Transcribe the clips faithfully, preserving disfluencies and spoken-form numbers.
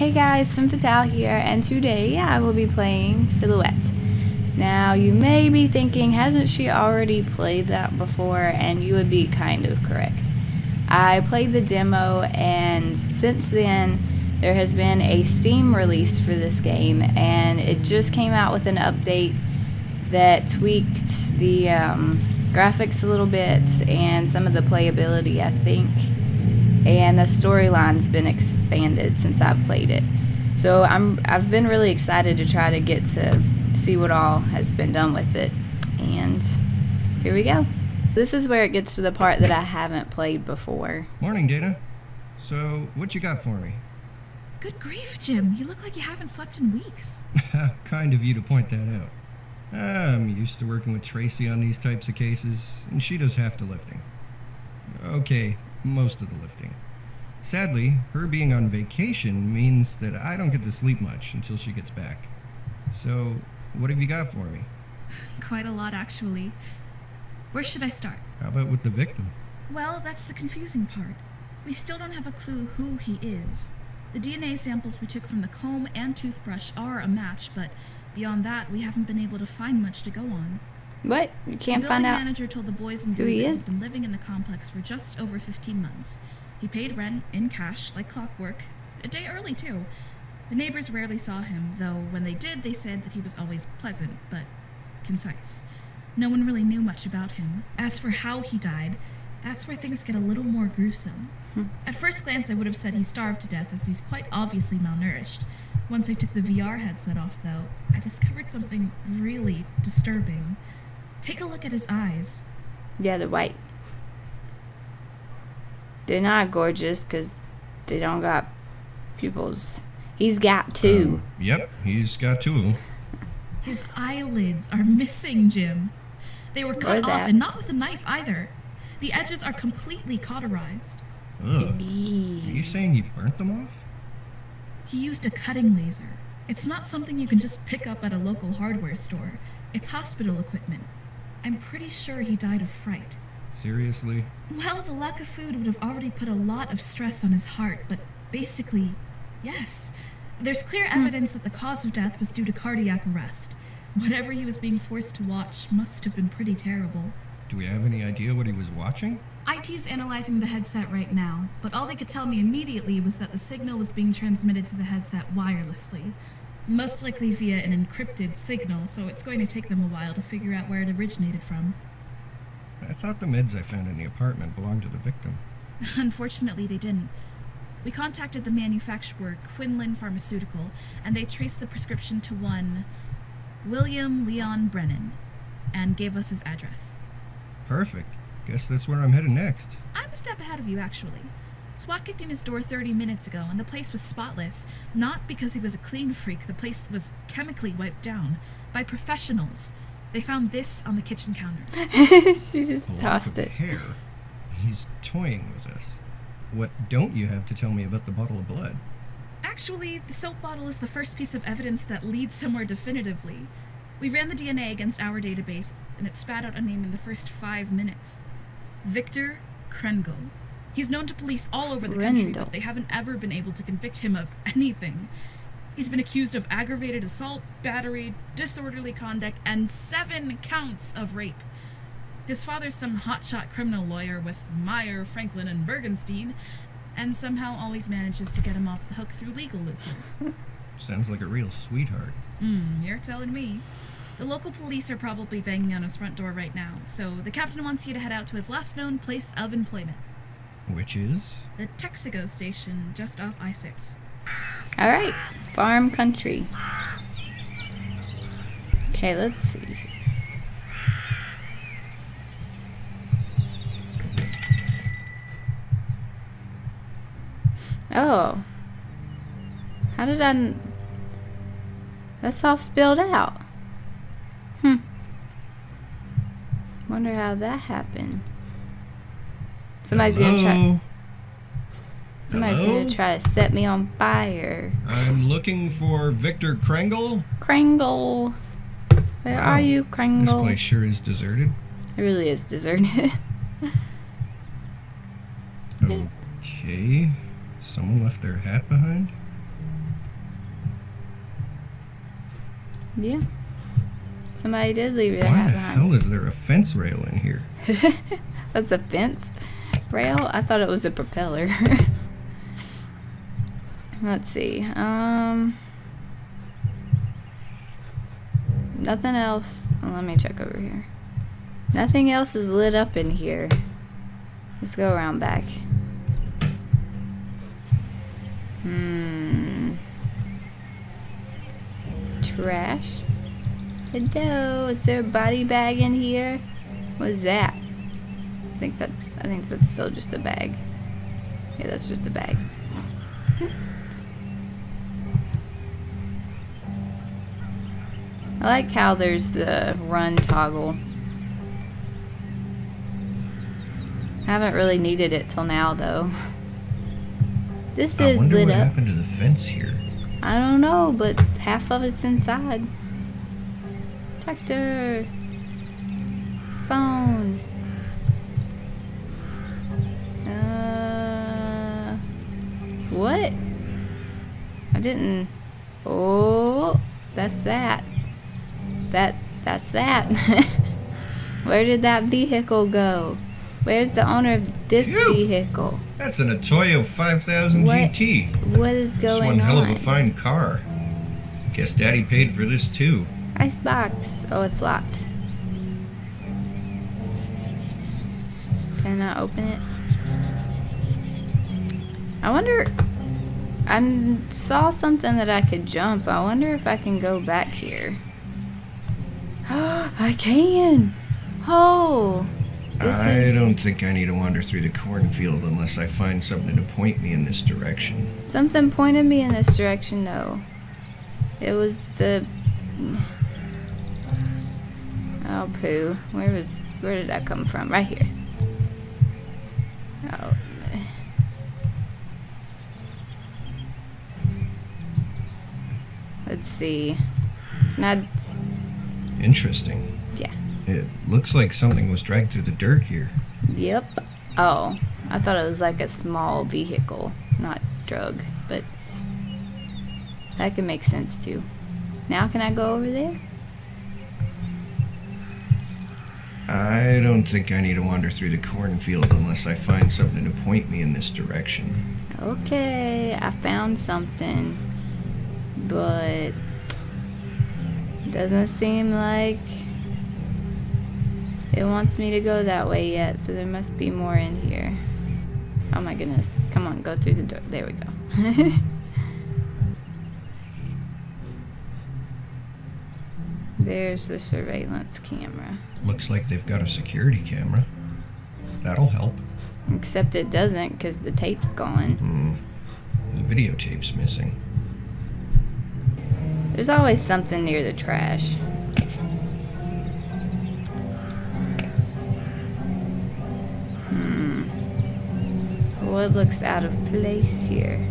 Hey guys, Femme Fatale here, and today I will be playing Silhouette. Now, you may be thinking, hasn't she already played that before? And you would be kind of correct. I played the demo, and since then, there has been a Steam release for this game, and it just came out with an update that tweaked the um, graphics a little bit, and some of the playability, I think. And the storyline's been expanded since I've played it. So I'm, I've been really excited to try to get to see what all has been done with it. And here we go. This is where it gets to the part that I haven't played before. Morning, Data. So what you got for me? Good grief, Jim. You look like you haven't slept in weeks. Kind of you to point that out. I'm used to working with Tracy on these types of cases, and she does half the lifting. Okay. Most of the lifting. Sadly, her being on vacation means that I don't get to sleep much until she gets back. So, what have you got for me? Quite a lot, actually. Where should I start? How about with the victim? Well, that's the confusing part. We still don't have a clue who he is. The D N A samples we took from the comb and toothbrush are a match, but beyond that, we haven't been able to find much to go on. What? You can't find out. The manager told the boys and who he is. He's been living in the complex for just over fifteen months. He paid rent in cash, like clockwork, a day early too. The neighbors rarely saw him, though when they did, they said that he was always pleasant but concise. No one really knew much about him. As for how he died, that's where things get a little more gruesome. Hmm. At first glance, I would have said he starved to death, as he's quite obviously malnourished. Once I took the V R headset off, though, I discovered something really disturbing. Take a look at his eyes. Yeah, they're white. They're not gorgeous because they don't got pupils. He's got two. Um, yep, he's got two. His eyelids are missing, Jim. They were cut off, and not with a knife either. The edges are completely cauterized. Ugh. Are you saying he burnt them off? He used a cutting laser. It's not something you can just pick up at a local hardware store. It's hospital equipment. I'm pretty sure he died of fright. Seriously? Well, the lack of food would have already put a lot of stress on his heart, but basically, yes. There's clear evidence that the cause of death was due to cardiac arrest. Whatever he was being forced to watch must have been pretty terrible. Do we have any idea what he was watching? I T is analyzing the headset right now, but all they could tell me immediately was that the signal was being transmitted to the headset wirelessly. Most likely via an encrypted signal, so it's going to take them a while to figure out where it originated from. I thought the meds I found in the apartment belonged to the victim. Unfortunately, they didn't. We contacted the manufacturer, Quinlan Pharmaceutical, and they traced the prescription to one William Leon Brennan, and gave us his address. Perfect. Guess that's where I'm headed next. I'm a step ahead of you, actually. SWAT kicked in his door thirty minutes ago, and the place was spotless. Not because he was a clean freak. The place was chemically wiped down by professionals. They found this on the kitchen counter. She just tossed it. Hair. He's toying with us. What don't you have to tell me about the bottle of blood? Actually, the soap bottle is the first piece of evidence that leads somewhere definitively. We ran the D N A against our database, and it spat out a name in the first five minutes. Victor Krengel. He's known to police all over the country, but they haven't ever been able to convict him of anything. He's been accused of aggravated assault, battery, disorderly conduct, and seven counts of rape. His father's some hotshot criminal lawyer with Meyer, Franklin, and Bergenstein, and somehow always manages to get him off the hook through legal loopholes. Sounds like a real sweetheart. Hmm, you're telling me. The local police are probably banging on his front door right now, so the captain wants you to head out to his last known place of employment. Which is? The Texaco station, just off I six. Alright, farm country. Okay, let's see. Oh. How did I... N That's all spilled out. Hmm. Wonder how that happened. Somebody's Hello? gonna try. Somebody's Hello? gonna try to set me on fire. I'm looking for Victor Krengel. Krengel, where wow. are you, Krengel? This place sure is deserted. It really is deserted. Okay, someone left their hat behind. Yeah. Somebody did leave their hat behind. Why the hell is there a fence rail in here? That's a fence rail? I thought it was a propeller. Let's see. Um, nothing else. Oh, let me check over here. Nothing else is lit up in here. Let's go around back. Hmm. Trash. Hello, is there a body bag in here? What is that? I think that's I think that's still just a bag. Yeah, that's just a bag. I like how there's the run toggle. I haven't really needed it till now though. This is lit up. I wonder what happened to the fence here. I don't know, but half of it's inside. Tractor. Phone. Uh, what? I didn't. Oh, that's that. That that's that. Where did that vehicle go? Where's the owner of this Ew, vehicle? That's an Toyota five thousand G T. What is going on? It's one hell of a fine car. Guess Daddy paid for this too. Icebox. Oh, it's locked. Can I open it? I wonder... I saw something that I could jump. I wonder if I can go back here. I can! Oh! This I is... don't think I need to wander through the cornfield unless I find something to point me in this direction. Something pointed me in this direction, though. It was the... Oh, poo. Where was... Where did I come from? Right here. Oh. Let's see. Not... Interesting. Yeah. It looks like something was dragged through the dirt here. Yep. Oh. I thought it was like a small vehicle. Not drug. But... That could make sense, too. Now can I go over there? I don't think I need to wander through the cornfield unless I find something to point me in this direction. Okay, I found something, but doesn't seem like it wants me to go that way yet, so there must be more in here. Oh my goodness, come on, go through the door. There we go. There's the surveillance camera. Looks like they've got a security camera. That'll help. Except it doesn't, because the tape's gone. Mm. The videotape's missing. There's always something near the trash. Hmm. What looks out of place here?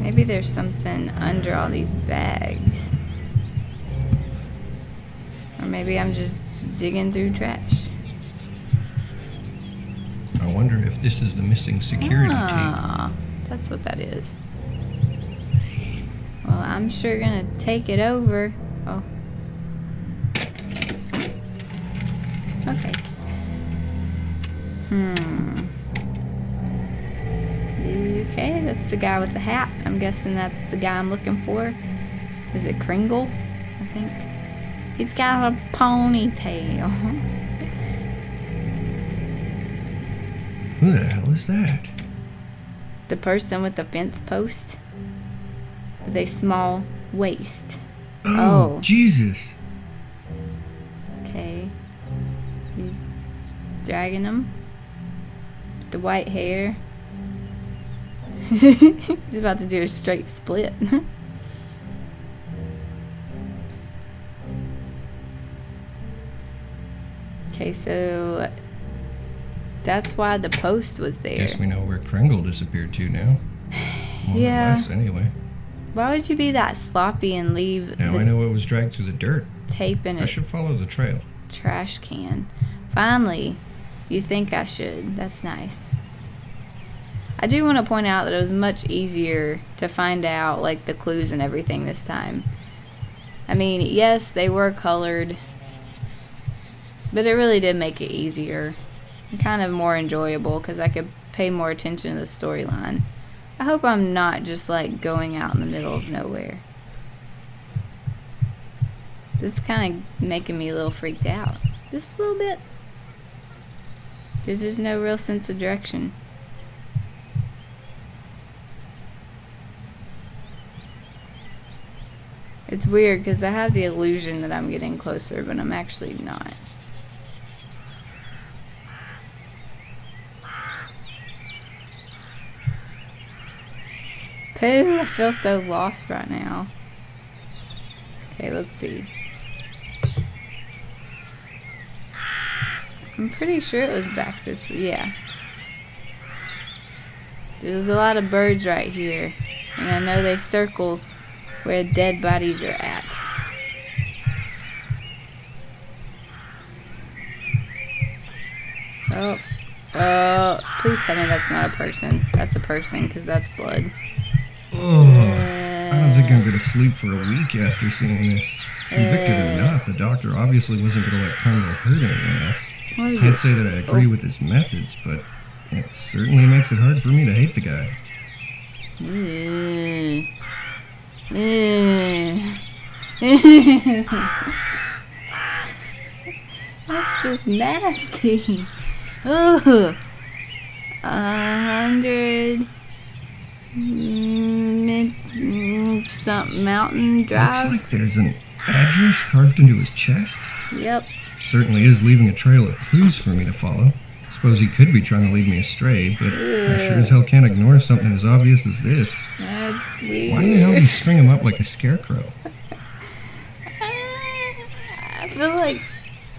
Maybe there's something under all these bags. Or maybe I'm just digging through trash. I wonder if this is the missing security ah, tape. That's what that is. Well, I'm sure gonna take it over. Oh. Okay. Hmm. Okay, that's the guy with the hat. I'm guessing that's the guy I'm looking for. Is it Krengel? I think. He's got a ponytail. Who the hell is that? The person with the fence post with a small waist. Oh, oh. Jesus. Okay. He's dragging him. The white hair. He's about to do a straight split. Okay, so that's why the post was there. Guess we know where Krengel disappeared to now. More yeah. Or less, anyway. Why would you be that sloppy and leave? Now I know it was dragged through the dirt. Tape in it. I should follow the trail. Trash can. Finally, you think I should? That's nice. I do want to point out that it was much easier to find out, like, the clues and everything this time. I mean, yes, they were colored, but it really did make it easier and kind of more enjoyable because I could pay more attention to the storyline. I hope I'm not just, like, going out in the middle of nowhere. This is kind of making me a little freaked out. Just a little bit. Because there's no real sense of direction. It's weird because I have the illusion that I'm getting closer, but I'm actually not. Pooh, I feel so lost right now. Okay, let's see. I'm pretty sure it was back this way, yeah. There's a lot of birds right here, and I know they circle where dead bodies are at. Oh, oh, please tell me that's not a person. That's a person, because that's blood. Oh, uh, I don't think I'm going to sleep for a week after seeing this. Convicted uh, or not, the doctor obviously wasn't going to let Colonel hurt anyone else. I can't say that I agree oh. with his methods, but it certainly makes it hard for me to hate the guy. Mm. Mm. That's just nasty. Ooh. A hundred something mountain drive. Looks like there's an address carved into his chest. Yep. Certainly is leaving a trail of clues for me to follow. Suppose he could be trying to lead me astray, but Ew. I sure as hell can't ignore something as obvious as this. That's weird. Why the hell do you string him up like a scarecrow? I feel like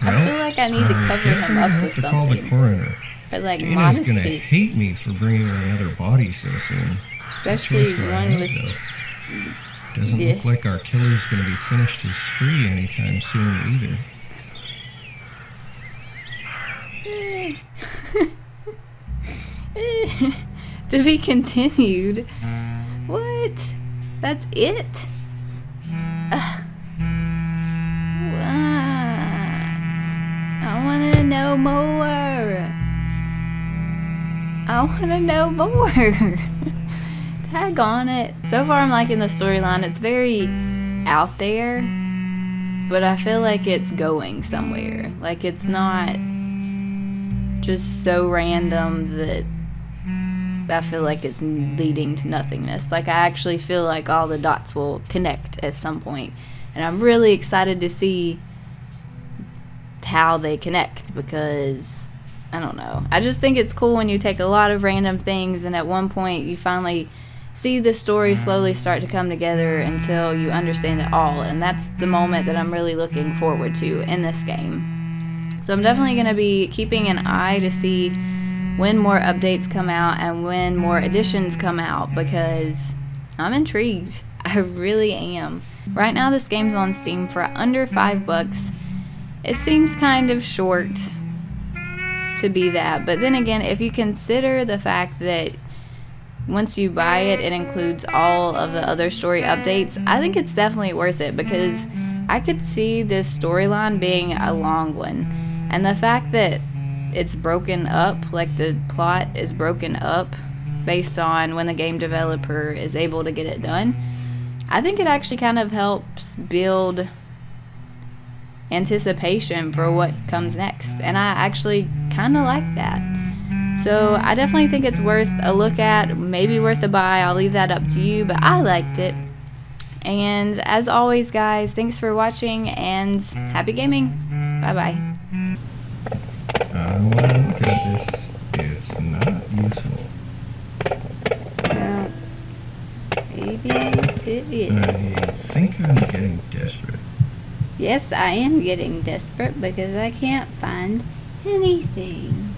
well, I feel like I need to cover I guess him we up have with to something. Call the coroner. But like Dana's modesty. Gonna hate me for bringing her another body so soon. Especially one with. Though. Doesn't yeah. look like our killer's gonna be finished his spree anytime soon either. To be continued. What? That's it? Uh, I want to know more. I want to know more. Tag on it. So far I'm liking the storyline. It's very out there, but I feel like it's going somewhere. Like it's not just so random that I feel like it's leading to nothingness. Like I actually feel like all the dots will connect at some point, and I'm really excited to see how they connect because I don't know. I just think it's cool when you take a lot of random things and at one point you finally see the story slowly start to come together until you understand it all, and that's the moment that I'm really looking forward to in this game. So I'm definitely going to be keeping an eye to see when more updates come out and when more additions come out because I'm intrigued. I really am. Right now this game's on Steam for under five bucks. It seems kind of short to be that, but then again, if you consider the fact that once you buy it, it includes all of the other story updates, I think it's definitely worth it because I could see this storyline being a long one. And the fact that it's broken up, like the plot is broken up based on when the game developer is able to get it done, I think it actually kind of helps build anticipation for what comes next. And I actually kind of like that. So I definitely think it's worth a look at, maybe worth a buy. I'll leave that up to you, but I liked it. And as always, guys, thanks for watching and happy gaming. Bye-bye. I want to look at this. It's not useful. Well, maybe it is. I think I'm getting desperate. Yes, I am getting desperate because I can't find anything.